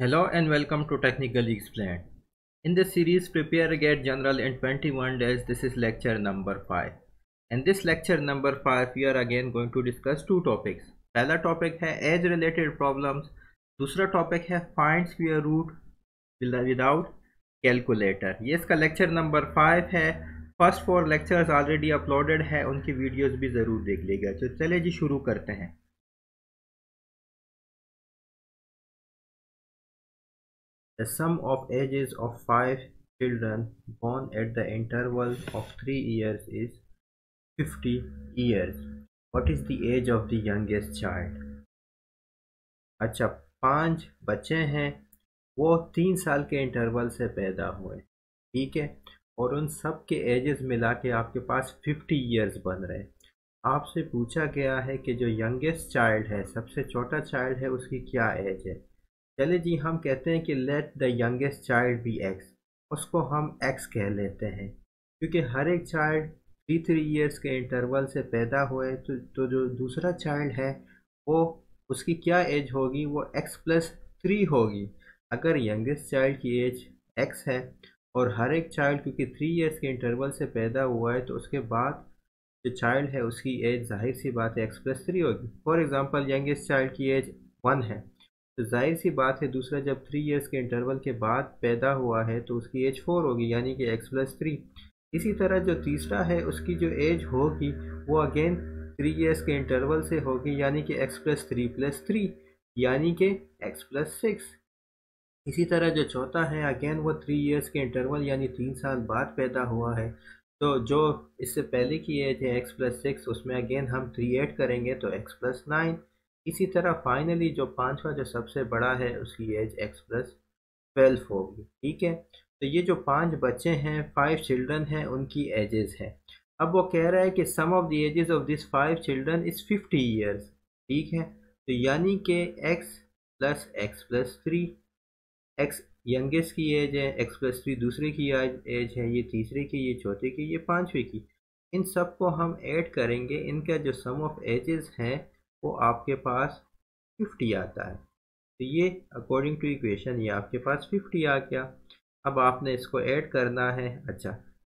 Hello and welcome to Technically Explained. In this series Prepare a GAT General in 21 days, this is lecture number 5. In this lecture number 5 we are again going to discuss two topics. पहला topic है age related problems, दूसरा topic है find square root without calculator. ये इसका lecture number 5 है. First 4 lectures already uploaded है, उनकी videos भी ज़रूर देख लीजिएगा. तो चले जी शुरू करते हैं. The sum of ages of 5 children born at the interval of 3 years is 50 years. What is the age of the youngest child? अच्छा, 5 बच्चे हैं, वो 3 साल के इंटरवल से पैदा हुए, ठीक है, और उन सब के एजेस मिला के आपके पास 50 years बन रहे. आपसे पूछा गया है कि जो youngest child है, सबसे छोटा child है, उसकी क्या एज है. चले जी हम कहते हैं कि let the youngest child be X, उसको हम एक्स कह लेते हैं, क्योंकि हर एक चाइल्ड 3 ईयर्स के इंटरवल से पैदा हुए. तो जो दूसरा चाइल्ड है वो उसकी क्या एज होगी, वो एक्स प्लस 3 होगी. अगर यंगेस्ट चाइल्ड की एज एक्स है और हर एक चाइल्ड क्योंकि 3 ईयर्स के इंटरवल से पैदा हुआ है, तो उसके बाद जो चाइल्ड है उसकी एज जाहिर सी बात है एक्स प्लस 3 होगी. फॉर एग्ज़ाम्पल यंगेस्ट चाइल्ड की एज 1 है, तो जाहिर सी बात है दूसरा जब 3 इयर्स के इंटरवल के बाद पैदा हुआ है तो उसकी एज 4 होगी, यानी कि x प्लस 3. इसी तरह जो तीसरा है उसकी जो एज होगी वो अगेन 3 इयर्स के इंटरवल से होगी, यानी कि x प्लस 3 यानी कि x प्लस 6. इसी तरह जो चौथा है अगेन वो 3 इयर्स के इंटरवल यानी 3 साल बाद पैदा हुआ है, तो जो इससे पहले की एज है x प्लस 6 उसमें अगेन हम 3 ऐड करेंगे तो x प्लस 9. इसी तरह फाइनली जो पांचवा जो सबसे बड़ा है उसकी एज x प्लस 12 होगी, ठीक है. तो ये जो 5 बच्चे हैं 5 चिल्ड्रन हैं, उनकी एजेस हैं. अब वो कह रहा है कि sum of the ages of this 5 children is 50 years, ठीक है. तो यानी कि x प्लस 3, x यंगेस्ट की एज है, x प्लस 3 दूसरे की एज है, ये तीसरे की, ये चौथे की, ये पाँचवें की. इन सब को हम ऐड करेंगे, इनका जो सम ऑफ एजेस हैं वो आपके पास 50 आता है. तो ये अकॉर्डिंग टू इक्वेशन ये आपके पास 50 आ गया. अब आपने इसको ऐड करना है. अच्छा,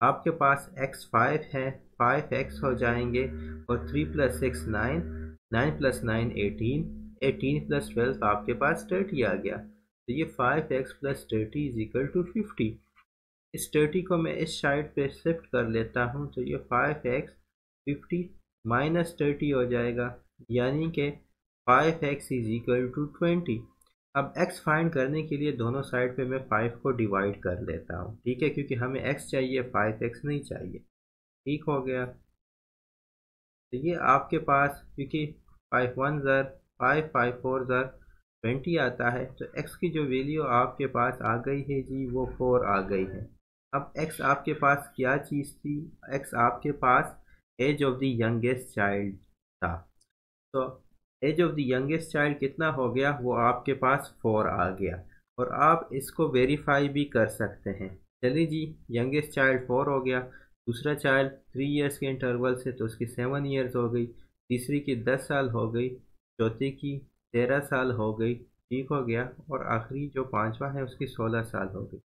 आपके पास x 5 है, 5x हो जाएंगे और 3 प्लस 6 9, 9 प्लस 9 18, 18 प्लस 12 आपके पास 30 आ गया. तो ये 5x plus 30 is equal to 50. इस 30 को मैं इस साइड पे शिफ्ट कर लेता हूँ, तो ये 5x 50 माइनस 30 हो जाएगा, यानी कि 5x इज इक्वल टू 20. अब x फाइंड करने के लिए दोनों साइड पे मैं 5 को डिवाइड कर लेता हूँ, ठीक है, क्योंकि हमें x चाहिए 5x नहीं चाहिए, ठीक हो गया. तो ये आपके पास क्योंकि 5 1 ज़र 5 5 4 ज़र 20 आता है, तो x की जो वैल्यू आपके पास आ गई है जी वो 4 आ गई है. अब x आपके पास क्या चीज़ थी, x आपके पास age of the youngest child था, तो age of the youngest child कितना हो गया, वो आपके पास 4 आ गया. और आप इसको वेरीफाई भी कर सकते हैं. चलिए जी यंगेस्ट चाइल्ड 4 हो गया, दूसरा चाइल्ड 3 इयर्स के इंटरवल से तो उसकी 7 इयर्स हो गई, तीसरी की 10 साल हो गई, चौथी की 13 साल हो गई, ठीक हो गया, और आखिरी जो पांचवा है उसकी 16 साल हो गई.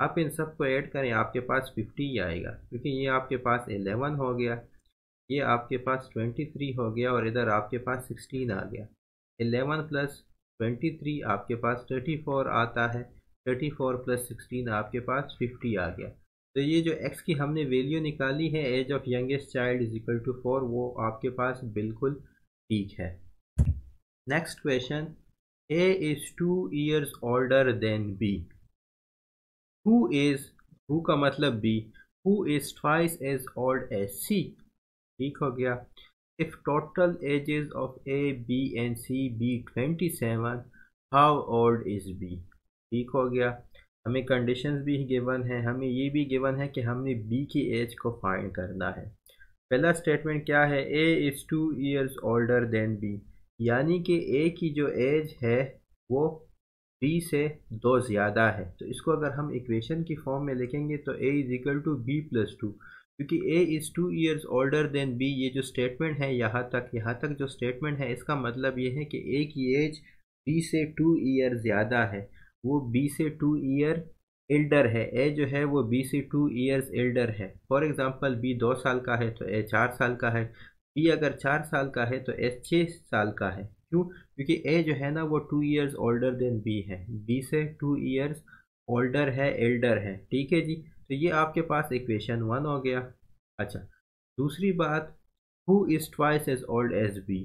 आप इन सब को ऐड करें आपके पास 50 आएगा, क्योंकि ये आपके पास 11 हो गया, ये आपके पास 23 हो गया और इधर आपके पास 16 आ गया. 11 प्लस 23 आपके पास 34 आता है, 34 प्लस 16 आपके पास 50 आ गया. तो ये जो x की हमने वैल्यू निकाली है age of youngest child is equal to 4, वो आपके पास बिल्कुल ठीक है. Next question, a is 2 years older than b. who is, who का मतलब b, who is twice as old as c, ठीक हो गया. If total ages of A B and C be 27, how old is B, ठीक हो गया. हमें conditions भी गिवन है, हमें ये भी गिवन है कि हमने बी की एज को फाइंड करना है. पहला स्टेटमेंट क्या है, A is 2 years older than B, यानी कि ए की जो एज है वो बी से 2 ज़्यादा है. तो इसको अगर हम इक्वेशन की फॉर्म में लिखेंगे तो A is equal to B plus 2, क्योंकि a is 2 years older than b. ये जो स्टेटमेंट है यहाँ तक जो स्टेटमेंट है इसका मतलब ये है कि a की एज b से 2 ईयर ज़्यादा है. वो बी से 2 ईयर एल्डर है, ए जो है वो बी से 2 ईयर्स एल्डर है। फॉर एग्जांपल बी 2 साल का है तो ए 4 साल का है, बी अगर 4 साल का है तो ए 6 साल का है। क्यों? क्योंकि ए जो है ना वो 2 ईयर्स ओल्डर देन बी है, बी से 2 ईयर्स ओल्डर है, एल्डर है। ठीक है जी, तो ये आपके पास इक्वेशन 1 हो गया। अच्छा दूसरी बात, who is twice as old as B,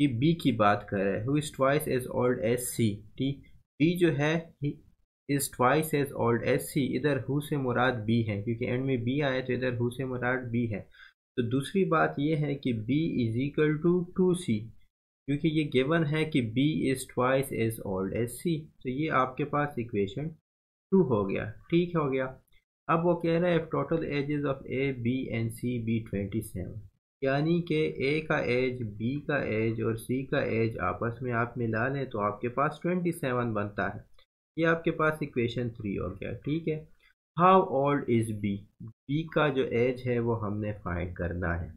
ये बी की बात कर रहे हैं। Who is twice as old as C, ठीक, बी जो है is twice as old as C, इधर हु से मुराद बी है क्योंकि एंड में बी आए तो इधर हु से मुराद बी है। तो दूसरी बात ये है कि b is equal to 2c क्योंकि ये गिवन है कि b is twice as old as c। तो ये आपके पास इक्वेशन 2 हो गया। ठीक हो गया। अब वो कह रहा है total ages of a, b and c be 27, यानी कि a का एज, b का एज और c का एज आपस में आप मिला लें तो आपके पास 27 बनता है। ये आपके पास इक्वेशन 3 हो गया। ठीक है। How old is B, B का जो एज है वो हमने फाइंड करना है।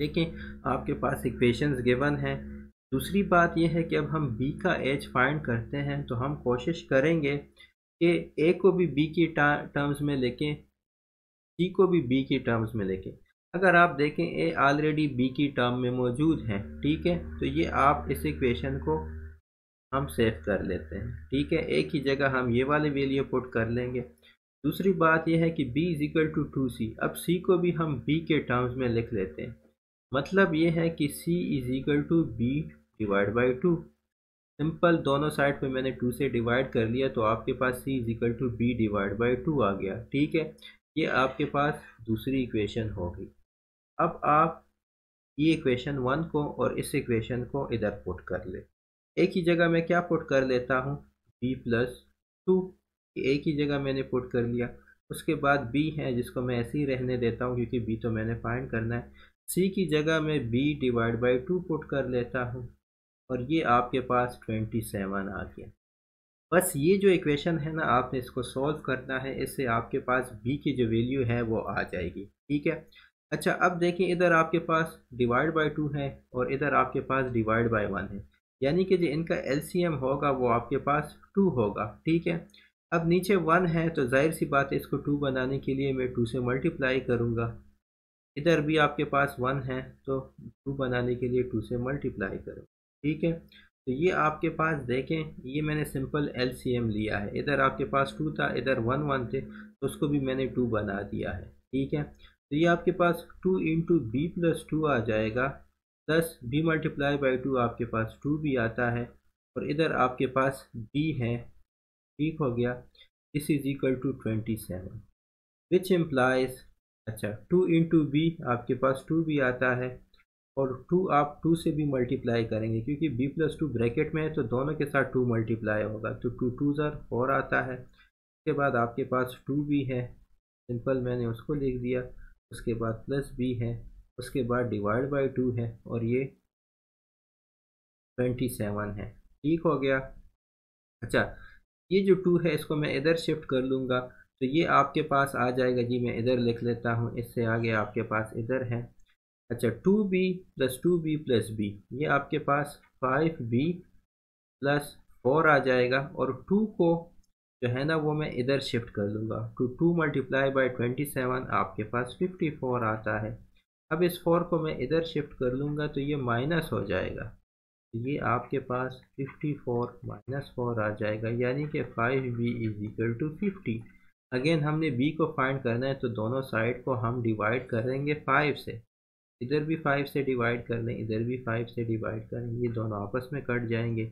देखें आपके पास इक्वेशंस गिवन हैं। दूसरी बात यह है कि अब हम बी का एज फाइंड करते हैं तो हम कोशिश करेंगे कि ए को भी बी की टर्म्स में लेकें, सी को भी बी की टर्म्स में लेकें। अगर आप देखें ए ऑलरेडी बी की टर्म में मौजूद है। ठीक है, तो ये आप इस इक्वेशन को हम सेव कर लेते हैं। ठीक है, ए की जगह हम ये वाले वैल्यू पुट कर लेंगे। दूसरी बात यह है कि b is equal to 2c, अब c को भी हम b के टर्म्स में लिख लेते हैं। मतलब ये है कि c is equal to B divide by 2, simple दोनों साइड पे मैंने 2 से डिवाइड कर लिया तो आपके पास c is equal to B divide by 2 आ गया। ठीक है, ये आपके पास दूसरी इक्वेशन होगी। अब आप ये इक्वेशन 1 को और इस इक्वेशन को इधर पुट कर ले। a की जगह मैं क्या पुट कर लेता हूँ, b प्लस 2, ए की जगह मैंने पुट कर लिया। उसके बाद बी है जिसको मैं ऐसे ही रहने देता हूँ क्योंकि बी तो मैंने फाइंड करना है। सी की जगह मैं बी डिवाइड बाई 2 पुट कर लेता हूँ और ये आपके पास 27 आ गया। बस ये जो इक्वेशन है ना आपने इसको सॉल्व करना है, इससे आपके पास बी की जो वैल्यू है वो आ जाएगी। ठीक है। अच्छा अब देखें इधर आपके पास डिवाइड बाई 2 है और इधर आपके पास डिवाइड बाई 1 है, यानी कि जो इनका एलसीएम होगा वो आपके पास 2 होगा। ठीक है। अब नीचे 1 है तो जाहिर सी बात है इसको 2 बनाने के लिए मैं 2 से मल्टीप्लाई करूँगा। इधर भी आपके पास 1 है तो 2 बनाने के लिए 2 से मल्टीप्लाई करूँगा। ठीक है, तो ये आपके पास देखें ये मैंने सिंपल एलसीएम लिया है। इधर आपके पास 2 था, इधर 1 थे तो उसको भी मैंने 2 बना दिया है। ठीक है, तो ये आपके पास 2 इंटू बी प्लस 2 आ जाएगा, प्लस बी मल्टीप्लाई बाई 2 आपके पास 2 भी आता है और इधर आपके पास बी है। ठीक हो गया। This is equal to 27 which implies, अच्छा 2 इंटू बी आपके पास 2 भी आता है और 2 आप 2 से भी मल्टीप्लाई करेंगे क्योंकि b प्लस 2 ब्रैकेट में है तो दोनों के साथ 2 मल्टीप्लाई होगा तो 2 2 4 आता है। उसके बाद आपके पास 2 भी है, सिंपल मैंने उसको लिख दिया। उसके बाद प्लस b है, उसके बाद डिवाइड बाई 2 है और ये 27 है। ठीक हो गया। अच्छा ये जो 2 है इसको मैं इधर शिफ्ट कर लूँगा तो ये आपके पास आ जाएगा जी, मैं इधर लिख लेता हूँ, इससे आगे आपके पास इधर है। अच्छा 2b प्लस बी, ये आपके पास 5b प्लस 4 आ जाएगा और 2 को जो है ना वो मैं इधर शिफ्ट कर लूँगा तो 2 मल्टीप्लाई बाई 27 आपके पास 54 आता है। अब इस 4 को मैं इधर शिफ्ट कर लूँगा तो ये माइनस हो जाएगा, ये आपके पास 54 माइनस 4 आ जाएगा, यानी कि 5b is equal to 50। Again हमने b को फाइंड करना है तो दोनों साइड को हम डिवाइड करेंगे 5 से, इधर भी 5 से डिवाइड कर लें, इधर भी 5 से डिवाइड कर लें, ये दोनों आपस में कट जाएंगे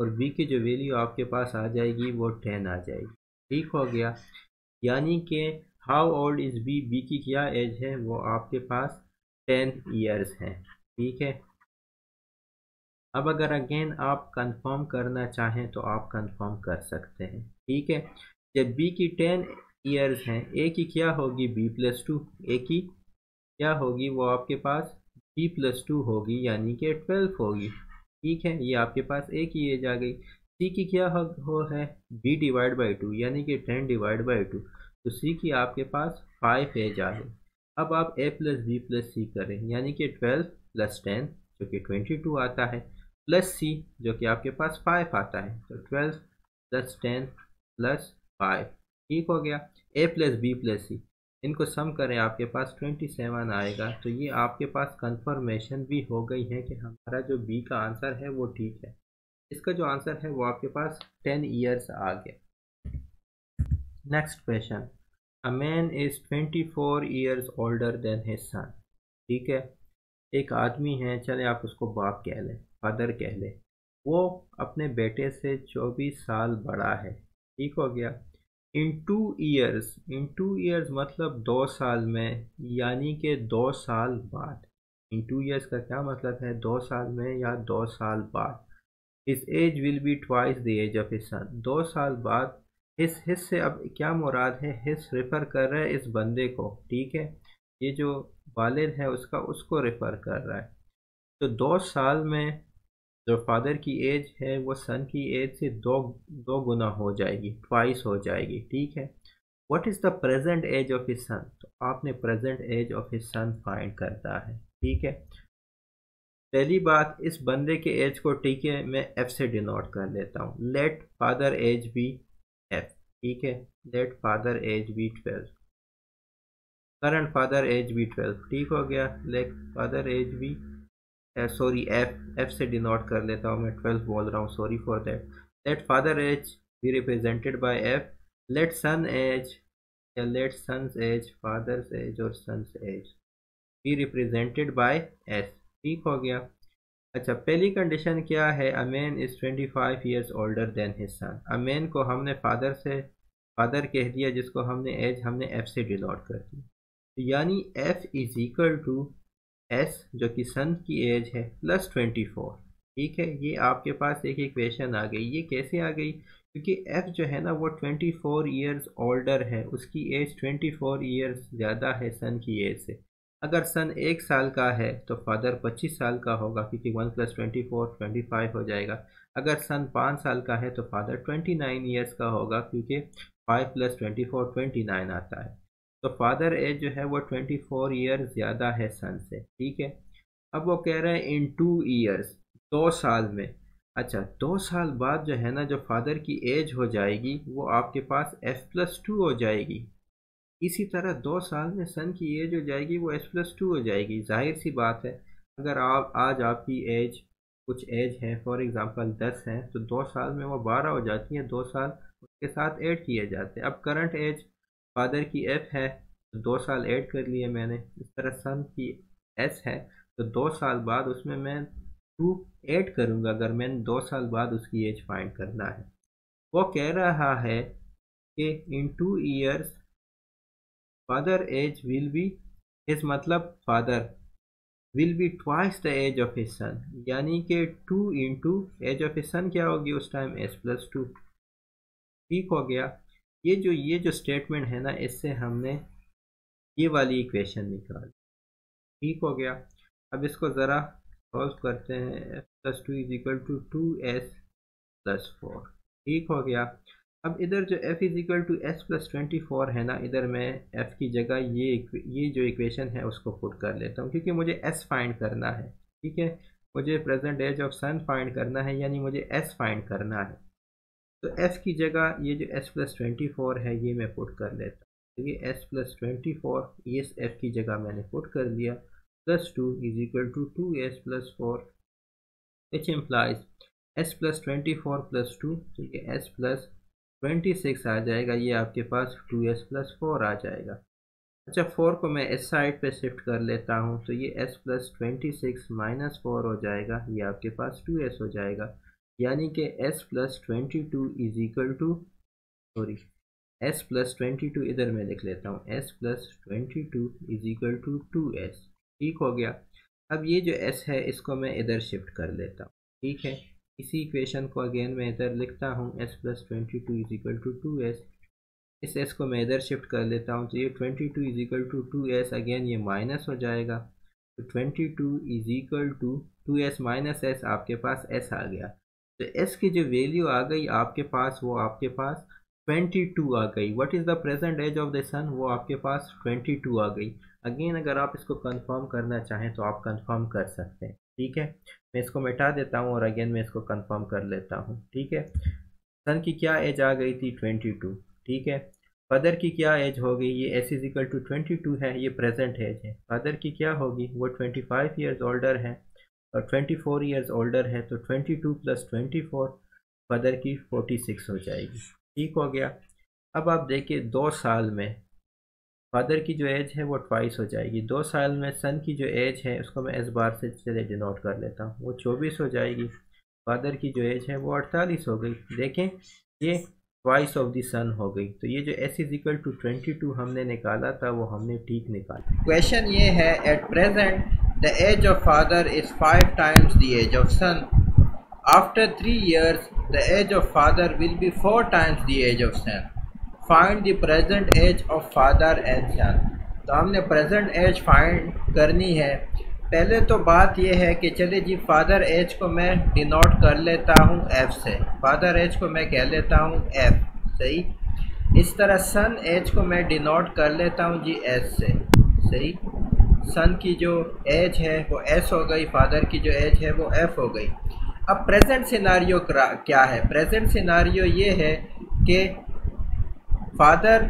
और b की जो वैल्यू आपके पास आ जाएगी वो 10 आ जाएगी। ठीक हो गया। यानी कि how old is b, b की क्या एज है वो आपके पास 10 ईयर्स हैं। ठीक है। अब अगर अगेन आप कंफर्म करना चाहें तो आप कंफर्म कर सकते हैं। ठीक है, जब बी की 10 ईयर्स हैं, ए की क्या होगी, बी प्लस 2, ए की क्या होगी वो आपके पास बी प्लस 2 होगी, यानी कि 12 होगी। ठीक है, ये आपके पास ए की एज आ गई। सी की क्या है, बी डिवाइड बाई 2, यानी कि 10 डिवाइड बाई 2, तो सी की आपके पास 5 एज आ गई। अब आप A plus B plus C करें, यानी कि 12 प्लस 10 जो कि 22 आता है, प्लस सी जो कि आपके पास 5 आता है तो 12 प्लस 10 प्लस 5 ठीक हो गया। A plus B plus C इनको सम करें, आपके पास 27 आएगा। तो ये आपके पास कंफर्मेशन भी हो गई है कि हमारा जो बी का आंसर है वो ठीक है। इसका जो आंसर है वो आपके पास 10 ईयर्स आ गया। Next question, a man is 24 years older than his son. ठीक है, एक आदमी है, चले आप उसको बाप कह लें, फादर कह लें, वो अपने बेटे से 24 साल बड़ा है। ठीक हो गया। इन टू ईयर्स मतलब 2 साल में, यानी कि 2 साल बाद। इन 2 ईयर्स का क्या मतलब है, 2 साल में या 2 साल बाद। His age will be twice the age of his son. 2 साल बाद हिस से अब क्या मुराद है, हिस रेफर कर रहा है इस बंदे को। ठीक है, ये जो वालिद है उसका, उसको रेफर कर रहा है। तो 2 साल में जो फादर की एज है वो सन की एज से दो गुना हो जाएगी, ट्वाइस हो जाएगी। ठीक है। What is the present age of his son. तो आपने present age of his son find करता है। ठीक है, पहली बात इस बंदे के एज को, ठीक है, मैं एफ से डिनोट कर लेता हूँ। Let father age be F. ठीक है, let father age be 12। Current father age be 12। ठीक हो गया। Let father age be sorry F से डिनोट कर लेता हूँ, मैं 12 बोल रहा हूँ, sorry for that. Let father age be represented by F. Let son age या let son's age, father's age और son's age be represented by S. ठीक हो गया। अच्छा, पहली कंडीशन क्या है, a man is 25 years older than his son. A man को हमने फादर से फादर कह दिया, जिसको हमने एज हमने एफ से डिनोट कर दिया। तो यानी F is equal to S जो कि सन की एज है प्लस 24। ठीक है, ये आपके पास एक इक्वेशन आ गई। ये कैसे आ गई, क्योंकि एफ जो है ना वो 24 ईयर्स ओल्डर है, उसकी एज 24 ईयर्स ज़्यादा है सन की एज से। अगर सन 1 साल का है तो फादर 25 साल का होगा, क्योंकि 1 + 24 25 हो जाएगा। अगर सन 5 साल का है तो फादर 29 ईयर्स का होगा, क्योंकि 5 + 24 29 आता है। तो फादर एज जो है वो 24 ईयर्स ज़्यादा है सन से। ठीक है, अब वो कह रहे हैं इन 2 ईयर्स 2 साल में। अच्छा, 2 साल बाद जो है ना जो फादर की एज हो जाएगी वो आपके पास f+2 हो जाएगी। इसी तरह 2 साल में सन की एज हो जाएगी वो s+2 हो जाएगी। जाहिर सी बात है, अगर आप आज आपकी एज कुछ एज है, फॉर एग्ज़ाम्पल 10 है, तो 2 साल में वो 12 हो जाती है। 2 साल उसके साथ ऐड किए जाते हैं। अब करंट एज फादर की एफ है तो 2 साल ऐड कर लिए मैंने। इस तरह सन की एस है तो 2 साल बाद उसमें मैं 2 ऐड करूंगा, अगर मैंने 2 साल बाद उसकी एज फाइंड करना है। वो कह रहा है कि in 2 years father age will be his मतलब father will be twice the age of his son, यानी कि 2 × एज ऑफ हिज सन क्या होगी उस टाइम, s+2। ठीक हो गया। ये जो स्टेटमेंट है ना, इससे हमने ये वाली इक्वेशन निकाली। ठीक हो गया। अब इसको ज़रा सॉल्व करते हैं। f + 2 = 2s + 4। ठीक हो गया। अब इधर जो f = s + 24 है ना, इधर मैं f की जगह ये जो इक्वेशन है उसको पुट कर लेता हूँ, क्योंकि मुझे s फाइंड करना है। ठीक है, मुझे present age of son find करना है, यानी मुझे s फाइंड करना है। तो f की जगह ये जो s + 24 है ये मैं पुट कर लेता हूँ। तो ये s + 24 ये f की जगह मैंने पुट कर दिया। +2 = 2s + 4 विच इम्प्लाइज s + 24 + 2। तो ये s + 26 आ जाएगा, ये आपके पास 2s + 4 आ जाएगा। अच्छा, 4 को मैं इस साइड पे शिफ्ट कर लेता हूँ, तो ये s + 26 - 4 हो जाएगा, ये आपके पास 2s हो जाएगा। यानी कि s + 22 इधर मैं लिख लेता हूँ, s + 22 = 2s। ठीक हो गया। अब ये जो s है इसको मैं इधर शिफ्ट कर लेता हूँ। ठीक है, इसी इक्वेशन को अगेन मैं इधर लिखता हूँ, s + 22 = 2s। इस s को मैं इधर शिफ्ट कर लेता हूँ, तो ये 22 = 2s, अगेन ये माइनस हो जाएगा। तो 22 = 2s - s आपके पास s आ गया। तो s की जो वैल्यू आ गई आपके पास वो आपके पास 22 आ गई। What is the present age of the son, वो आपके पास 22 आ गई। अगेन अगर आप इसको कंफर्म करना चाहें तो आप कंफर्म कर सकते हैं। ठीक है, मैं इसको मिटा देता हूँ और अगेन मैं इसको कंफर्म कर लेता हूँ। ठीक है, सन की क्या एज आ गई थी 22, ठीक है। फादर की क्या एज होगी, ये एस इज इक्वल टू 22 है, ये प्रेजेंट एज है। फादर की क्या होगी, वो 25 ईयर्स ओल्डर है और 24 ईयर्स ओल्डर है, तो 22 प्लस 24 फादर की 46 हो जाएगी, ठीक हो गया। अब आप देखिए 2 साल में फादर की जो एज है वो 22 हो जाएगी। 2 साल में सन की जो एज है उसको मैं इस बार से चले डिनोट कर लेता हूँ, वो 24 हो जाएगी। फादर की जो एज है वो 48 हो गई। देखें ये ट्वाइस ऑफ द सन हो गई। तो ये जो एस इज इक्वल टू 22 हमने निकाला था वो हमने ठीक निकाला। क्वेश्चन ये है, at present the age of father is 5 times the age of son. After 3 years the age of father will be 4 times the age of son. Find the present age of father and son. तो हमने present as find करनी है। पहले तो बात यह है कि चले जी फादर एज को मैं डिनोट कर लेता हूँ एफ़ से। फादर एज को मैं कह लेता हूँ एफ़, सही। इस तरह सन एज को मैं डिनोट कर लेता हूँ जी एस से, सही। सन की जो एज है वो एस हो गई, फादर की जो एज है वो एफ़ हो गई। अब प्रेजेंट सिनारियो क्या है? प्रेजेंट सिनारियो ये है कि father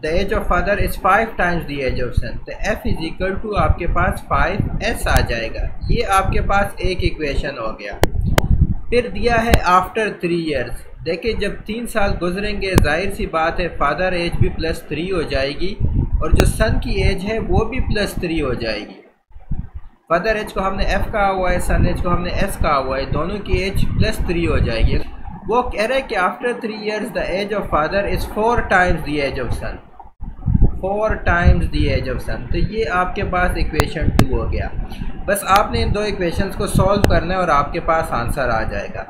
the age of father is 5 times the age of son. तो एफ इज इक्वल टू आपके पास 5s आ जाएगा। ये आपके पास एक इक्वेशन हो गया। फिर दिया है आफ्टर 3 years। देखिए जब 3 साल गुजरेंगे जाहिर सी बात है फादर एज भी +3 हो जाएगी और जो सन की एज है वो भी +3 हो जाएगी। फादर एज को हमने एफ़ कहा हुआ है, सन एज को हमने एस कहा हुआ है, दोनों की एज +3 हो जाएगी। वो कह रहे कि after 3 years the age of father is 4 times the age of son. 4 times the age of son. तो ये आपके पास इक्वेशन 2 हो गया। बस आपने इन 2 equations को सॉल्व करना है और आपके पास आंसर आ जाएगा।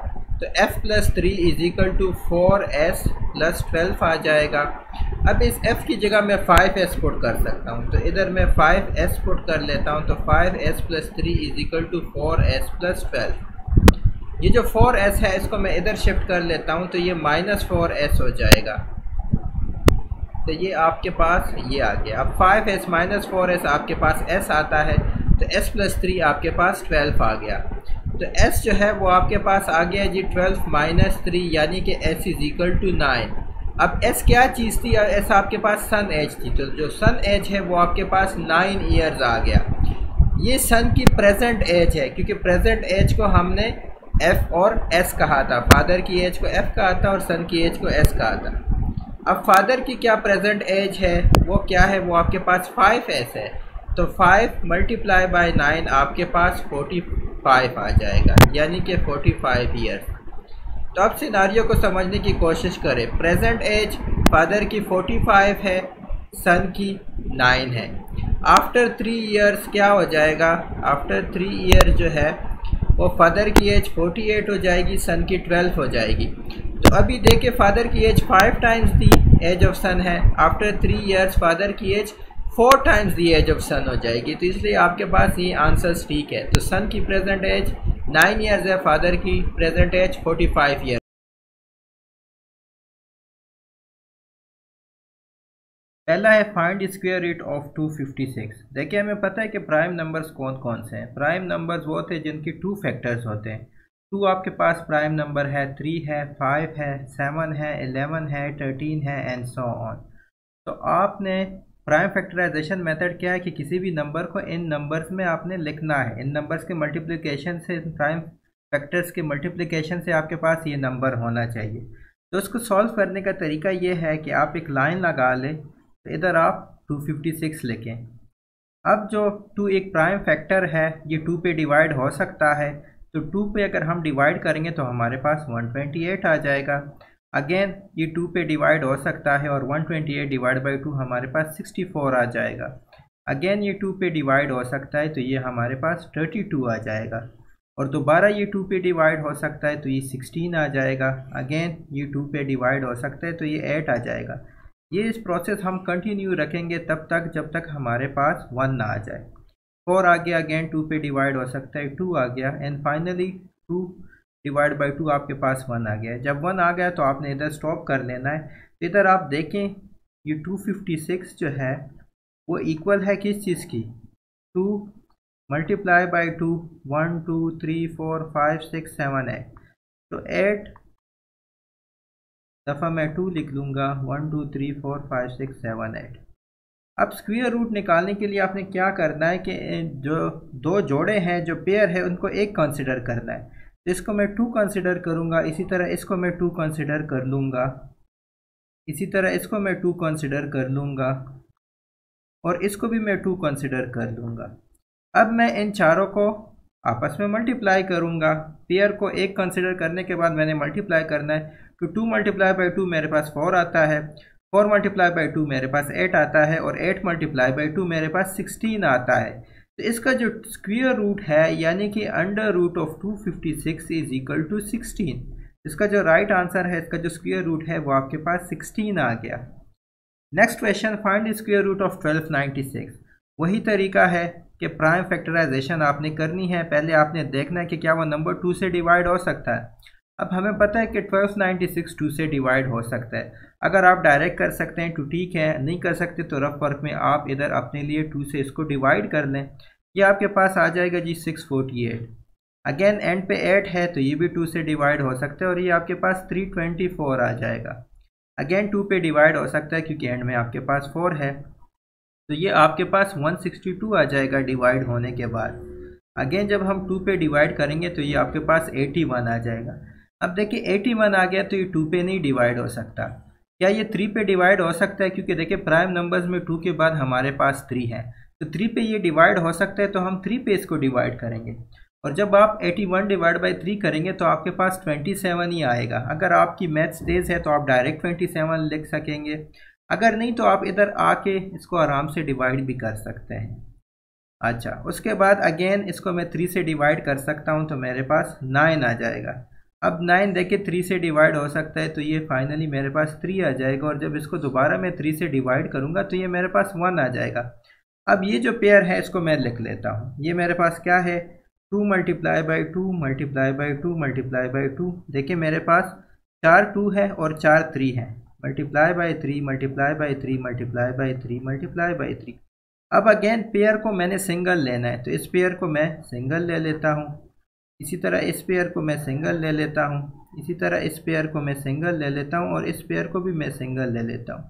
तो f plus 3 is equal to 4s plus 12 आ जाएगा। अब इस f की जगह मैं 5s पुट कर सकता हूँ, तो इधर मैं 5s पुट कर लेता हूँ। तो 5s plus 3 is equal to 4s plus 12। ये जो 4s है इसको मैं इधर शिफ्ट कर लेता हूँ, तो ये -4s हो जाएगा। तो ये आपके पास ये आ गया। अब 5s माइनस 4s आपके पास s आता है, तो s प्लस 3 आपके पास 12 आ गया। तो s जो है वो आपके पास आ गया जी 12 - 3, यानी कि s इज इक्वल टू 9। अब s क्या चीज़ थी? s आपके पास सन एज थी, तो जो सन एज है वो आपके पास 9 years आ गया। ये सन की प्रेजेंट एज है, क्योंकि प्रेजेंट एज को हमने एफ़ और एस कहा था। फादर की एज को एफ़ कहा था और सन की एज को एस कहा था। अब फादर की क्या प्रेजेंट एज है वो क्या है? वो आपके पास 5s है, तो 5 × 9 आपके पास 45 आ जाएगा, यानी कि 45 years। तो अब सिनारियो को समझने की कोशिश करें। प्रेजेंट एज फादर की 45 है, सन की 9 है। आफ्टर 3 years क्या हो जाएगा? आफ्टर 3 years जो है वो फादर की एज 48 हो जाएगी, सन की 12 हो जाएगी। तो अभी देखिए फादर की age 5 times the age of son है। आफ्टर 3 years फादर की age 4 times the age of son हो जाएगी। तो इसलिए आपके पास ये आंसर्स ठीक है। तो सन की प्रेजेंट एज 9 years है, फादर की प्रेजेंट एज 45 years। पहला है फाइंड स्क्वायर रूट ऑफ 256। देखिए हमें पता है कि प्राइम नंबर्स कौन कौन से हैं। प्राइम नंबर्स वो थे जिनके 2 factors होते हैं। 2 आपके पास प्राइम नंबर है, 3 है, 5 है, 7 है, 11 है, 13 है एंड सो ऑन। तो आपने प्राइम फैक्टराइजेशन मेथड क्या है कि किसी भी नंबर को इन नंबर्स में आपने लिखना है। इन नंबर्स के मल्टीप्लिकेशन से, प्राइम फैक्टर्स के मल्टीप्लिकेशन से आपके पास ये नंबर होना चाहिए। तो उसको सॉल्व करने का तरीका ये है कि आप एक लाइन लगा लें, तो इधर आप 256 लिखें। अब जो 2 एक प्राइम फैक्टर है, ये 2 पे डिवाइड हो सकता है, तो 2 पे अगर हम डिवाइड करेंगे तो हमारे पास 128 आ जाएगा। अगेन ये 2 पे डिवाइड हो सकता है और 128 डिवाइड बाई 2 हमारे पास 64 आ जाएगा। अगेन ये 2 पे डिवाइड हो सकता है, तो ये हमारे पास 32 आ जाएगा। और दोबारा ये 2 पे डिवाइड हो सकता है, तो ये 16 आ जाएगा। अगेन ये 2 पे डिवाइड हो सकता है, तो ये 8 आ जाएगा। ये इस प्रोसेस हम कंटिन्यू रखेंगे तब तक जब तक हमारे पास 1 ना आ जाए। 4 आ गया, अगेन 2 पे डिवाइड हो सकता है, 2 आ गया एंड फाइनली 2 डिवाइड बाई 2 आपके पास 1 आ गया। जब 1 आ गया तो आपने इधर स्टॉप कर लेना है। इधर आप देखें ये 256 जो है वो इक्वल है किस चीज़ की? 2 × 2 1 2 3 4 5 6 7 8। तो 8 दफ़ा मैं 2 लिख लूँगा 1 2 3 4 5 6 7 8। अब स्क्वायर रूट निकालने के लिए आपने क्या करना है कि जो दो जोड़े हैं जो पेयर है उनको एक कंसिडर करना है। इसको मैं 2 कंसिडर करूँगा, इसी तरह इसको मैं 2 कंसिडर कर लूँगा, इसी तरह इसको मैं 2 कंसिडर कर लूँगा और इसको भी मैं 2 कंसिडर कर लूँगा। अब मैं इन चारों को आपस में मल्टीप्लाई करूँगा। पेयर को एक कंसिडर करने के बाद मैंने मल्टीप्लाई करना है तो 2 मल्टीप्लाई बाई 2 मेरे पास 4 आता है, 4 मल्टीप्लाई बाई 2 मेरे पास 8 आता है और 8 मल्टीप्लाई बाई 2 मेरे पास 16 आता है। तो इसका जो स्क्वायर रूट है यानी कि under root of 256 is equal to 16। इसका जो राइट आंसर है, इसका जो स्क्वायर रूट है वो आपके पास 16 आ गया। Next question, find square root of 1296। वही तरीका है कि प्राइम फैक्टराइजेशन आपने करनी है। पहले आपने देखना है कि क्या वो नंबर 2 से डिवाइड हो सकता है। अब हमें पता है कि 1296 2 से डिवाइड हो सकता है। अगर आप डायरेक्ट कर सकते हैं तो ठीक है, नहीं कर सकते तो रफ वर्क में आप इधर अपने लिए 2 से इसको डिवाइड कर लें। ये आपके पास आ जाएगा जी 648। अगेन एंड पे 8 है तो ये भी 2 से डिवाइड हो सकता है और ये आपके पास 324 आ जाएगा। अगेन 2 पे डिवाइड हो सकता है क्योंकि एंड में आपके पास 4 है तो ये आपके पास 162 आ जाएगा डिवाइड होने के बाद। अगेन जब हम 2 पे डिवाइड करेंगे तो ये आपके पास 81 आ जाएगा। अब देखिए 81 आ गया तो ये 2 पे नहीं डिवाइड हो सकता। क्या ये 3 पे डिवाइड हो सकता है? क्योंकि देखिए प्राइम नंबर्स में 2 के बाद हमारे पास 3 है तो 3 पे ये डिवाइड हो सकता है तो हम 3 पे इसको डिवाइड करेंगे। और जब आप 81 डिवाइड बाई 3 करेंगे तो आपके पास 27 ही आएगा। अगर आपकी मैथ्स तेज़ है तो आप डायरेक्ट 27 लिख सकेंगे, अगर नहीं तो आप इधर आके इसको आराम से डिवाइड भी कर सकते हैं। अच्छा, उसके बाद अगेन इसको मैं 3 से डिवाइड कर सकता हूं तो मेरे पास 9 आ जाएगा। अब 9 देखिए 3 से डिवाइड हो सकता है तो ये फाइनली मेरे पास 3 आ जाएगा। और जब इसको दोबारा मैं 3 से डिवाइड करूंगा तो ये मेरे पास 1 आ जाएगा। अब ये जो पेयर है इसको मैं लिख लेता हूँ। ये मेरे पास क्या है, 2 multiply by 2 multiply by 2 multiply by 2। देखिए मेरे पास 4 2 है और 4 3 है, multiply by 3 multiply by 3 multiply by 3 multiply by 3। अब अगेन पेयर को मैंने सिंगल लेना है तो इस पेयर को मैं सिंगल ले लेता हूँ, इसी तरह इस पेयर को मैं सिंगल ले लेता हूँ, इसी तरह इस पेयर को मैं सिंगल ले लेता हूँ और इस पेयर को भी मैं सिंगल ले लेता हूँ।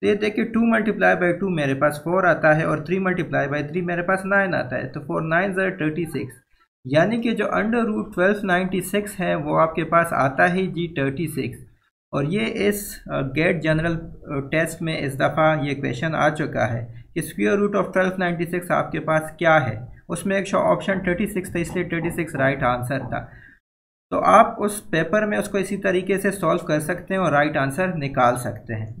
तो ये देखिए 2 मल्टीप्लाई बाई 2 मेरे पास 4 आता है और 3 मल्टीप्लाई बाई 3 मेरे पास 9 आता है तो 4 9 36। यानी कि जो अंडर रूट 1296 है वो आपके पास आता ही जी 36। और ये इस गेट जनरल टेस्ट में इस दफ़ा ये क्वेश्चन आ चुका है कि स्क्वायर रूट ऑफ 1296 आपके पास क्या है। उसमें एक ऑप्शन 36 था इसलिए 36 राइट आंसर था। तो आप उस पेपर में उसको इसी तरीके से सॉल्व कर सकते हैं और राइट आंसर निकाल सकते हैं।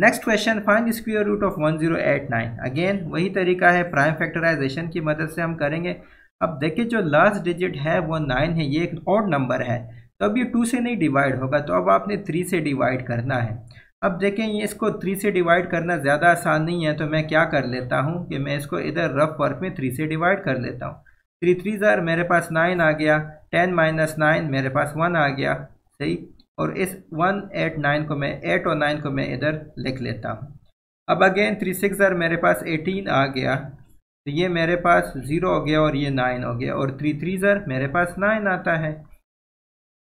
Next question, find square root of 1089। Again वही तरीका है, प्राइम फैक्टराइजेशन की मदद से हम करेंगे। अब देखिए जो लास्ट डिजिट है वो 9 है, ये एक ऑड नंबर है तो अब ये 2 से नहीं डिवाइड होगा तो अब आपने 3 से डिवाइड करना है। अब देखें ये इसको 3 से डिवाइड करना ज़्यादा आसान नहीं है तो मैं क्या कर लेता हूँ कि मैं इसको इधर रफ वर्क में 3 से डिवाइड कर लेता हूँ। 3 3 जार मेरे पास 9 आ गया, 10 माइनस 9 मेरे पास 1 आ गया, सही। और इस 1 8 9 को मैं 8 और 9 को मैं इधर लिख लेता हूँ। अब अगेन 3 6 जार मेरे पास 18 आ गया तो ये मेरे पास 0 हो गया और ये 9 हो गया और 3 3 जार मेरे पास 9 आता है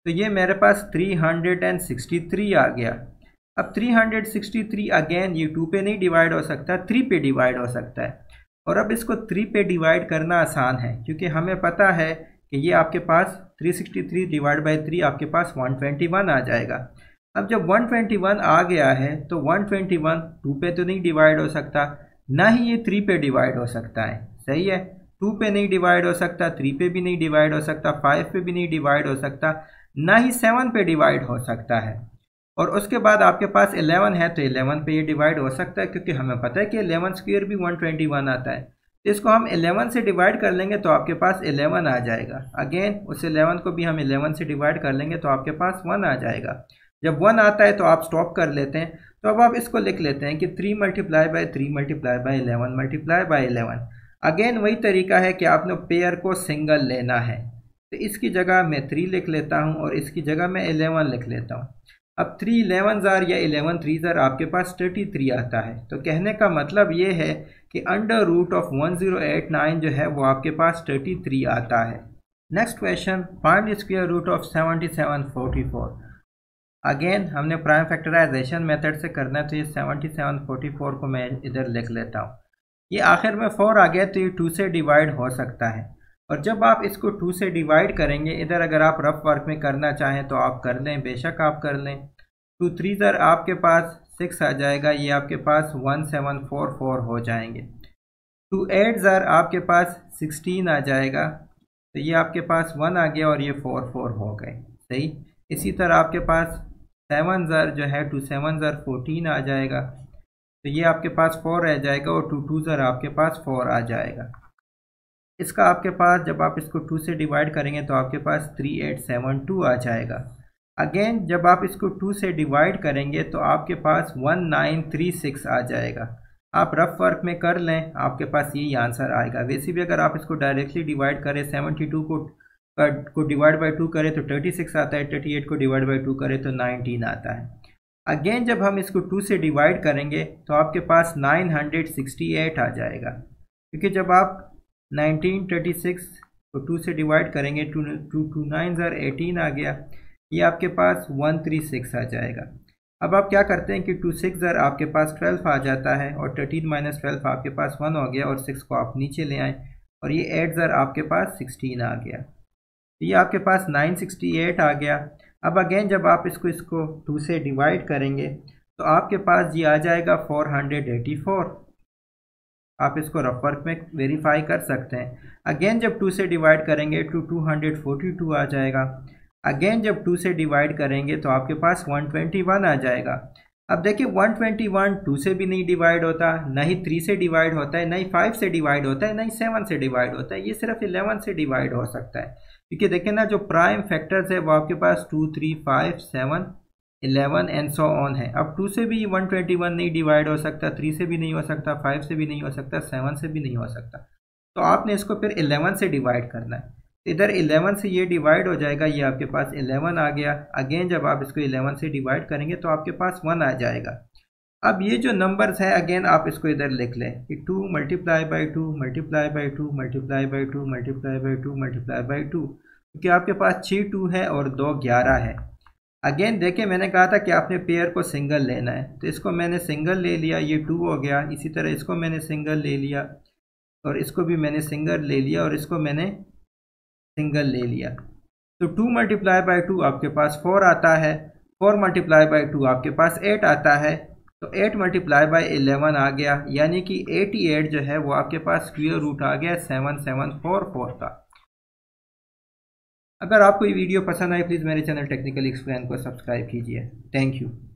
तो ये मेरे पास 363 आ गया। अब 363 अगेन ये 2 पे नहीं डिवाइड हो सकता, 3 पे डिवाइड हो सकता है। और अब इसको 3 पे डिवाइड करना आसान है क्योंकि हमें पता है कि ये आपके पास 363 डिवाइड बाई 3 आपके पास 121 आ जाएगा। अब जब 121 आ गया है तो 121 2 पे तो नहीं डिवाइड हो सकता, ना ही ये 3 पे डिवाइड हो सकता है, सही है। 2 पे नहीं डिवाइड हो सकता, 3 पे भी नहीं डिवाइड हो सकता, 5 पे भी नहीं डिवाइड हो सकता, ना ही 7 पे डिवाइड हो सकता है। और उसके बाद आपके पास 11 है तो 11 पे ये डिवाइड हो सकता है क्योंकि हमें पता है कि 11 स्क्वायर भी 121 आता है तो इसको हम 11 से डिवाइड कर लेंगे तो आपके पास 11 आ जाएगा। अगेन उस 11 को भी हम 11 से डिवाइड कर लेंगे तो आपके पास 1 आ जाएगा। जब 1 आता है तो आप स्टॉप कर लेते हैं। तो अब आप इसको लिख लेते हैं कि 3 multiply by 3 multiply by 11 multiply by 11। Again वही तरीका है कि आपने पेयर को सिंगल लेना है तो इसकी जगह मैं 3 लिख लेता हूँ और इसकी जगह मैं 11 लिख लेता हूँ। अब 3 11 जार या 11 3 जार आपके पास 33 आता है। तो कहने का मतलब ये है कि अंडर रूट ऑफ 1089 जो है वो आपके पास 33 आता है। Next question, find square root of 7744। Again हमने प्राइम फैक्टराइजेशन मेथड से करना है, तो ये 7744 को मैं इधर लिख लेता हूँ। ये आखिर में 4 आ गया तो ये 2 से डिवाइड हो सकता है, और जब आप इसको 2 से डिवाइड करेंगे, इधर अगर आप रफ वर्क में करना चाहें तो आप कर लें, बेशक आप कर लें। 2 3 आपके पास 6 आ जाएगा, ये आपके पास 1744 हो जाएंगे। 2 8 आपके पास 16 आ जाएगा, तो ये आपके पास 1 आ गया और ये 44 हो गए, सही। इसी तरह आपके पास 7 जो है 2 7 14 आ जाएगा, तो ये आपके पास 4 रह जाएगा, और 2 2 आपके पास 4 आ जाएगा। इसका आपके पास जब आप इसको 2 से डिवाइड करेंगे तो आपके पास 3872 आ जाएगा। अगेन जब आप इसको 2 से डिवाइड करेंगे तो आपके पास 1936 आ जाएगा। आप रफ वर्क में कर लें, आपके पास यही आंसर आएगा। वैसे भी अगर आप इसको डायरेक्टली डिवाइड करें, 72 को डिवाइड बाय 2 करें तो 36 आता है, 38 को डिवाइड बाय 2 करें तो 19 आता है। अगेन जब हम इसको 2 से डिवाइड करेंगे तो आपके पास 968 आ जाएगा, क्योंकि जब आप 1936 को 2 से डिवाइड करेंगे 2 2 9 18 आ गया, ये आपके पास 136 आ जाएगा। अब आप क्या करते हैं कि 2 6 आपके पास 12 आ जाता है, और 13 - 12 आपके पास 1 हो गया, और 6 को आप नीचे ले आए, और ये 8 आपके पास 16 आ गया, ये आपके पास 968 आ गया। अब अगेन जब आप इसको 2 से डिवाइड करेंगे तो आपके पास ये आ जाएगा 484। आप इसको रफ वर्क में वेरीफाई कर सकते हैं। अगेन जब 2 से डिवाइड करेंगे तो 242 आ जाएगा। अगेन जब 2 से डिवाइड करेंगे तो आपके पास 121 आ जाएगा। अब देखिए 121 2 से भी नहीं डिवाइड होता, ना ही 3 से डिवाइड होता है, ना ही 5 से डिवाइड होता है, ना ही 7 से डिवाइड होता है। ये सिर्फ 11 से डिवाइड हो सकता है, क्योंकि देखिए ना जो प्राइम फैक्टर्स है वो आपके पास 2 3 5 7 11 एंड सो ऑन है। अब 2 से भी 121 नहीं डिवाइड हो सकता, 3 से भी नहीं हो सकता, 5 से भी नहीं हो सकता, 7 से भी नहीं हो सकता, तो आपने इसको फिर 11 से डिवाइड करना है। इधर 11 से ये डिवाइड हो जाएगा, ये आपके पास 11 आ गया। अगेन जब आप इसको 11 से डिवाइड करेंगे तो आपके पास 1 आ जाएगा। अब ये जो नंबर्स हैं अगेन आप इसको इधर लिख लें कि 2 × 2 × 2 × 2 × 2 × 2 × 2 × 2, क्योंकि आपके पास 6 2 है और 2 11 है। अगेन देखिए मैंने कहा था कि आपने पेयर को सिंगल लेना है, तो इसको मैंने सिंगल ले लिया, ये 2 हो गया। इसी तरह इसको मैंने सिंगल ले लिया, और इसको भी मैंने सिंगल ले लिया, और इसको मैंने सिंगल ले लिया। तो 2 × 2 आपके पास 4 आता है, 4 × 2 आपके पास 8 आता है, तो 8 × 11 आ गया, यानी कि 88 जो है वो आपके पास स्क्वायर रूट आ गया 7744 का। अगर आपको ये वीडियो पसंद आए प्लीज़ मेरे चैनल टेक्निकल एक्सप्लेन को सब्सक्राइब कीजिए। Thank you.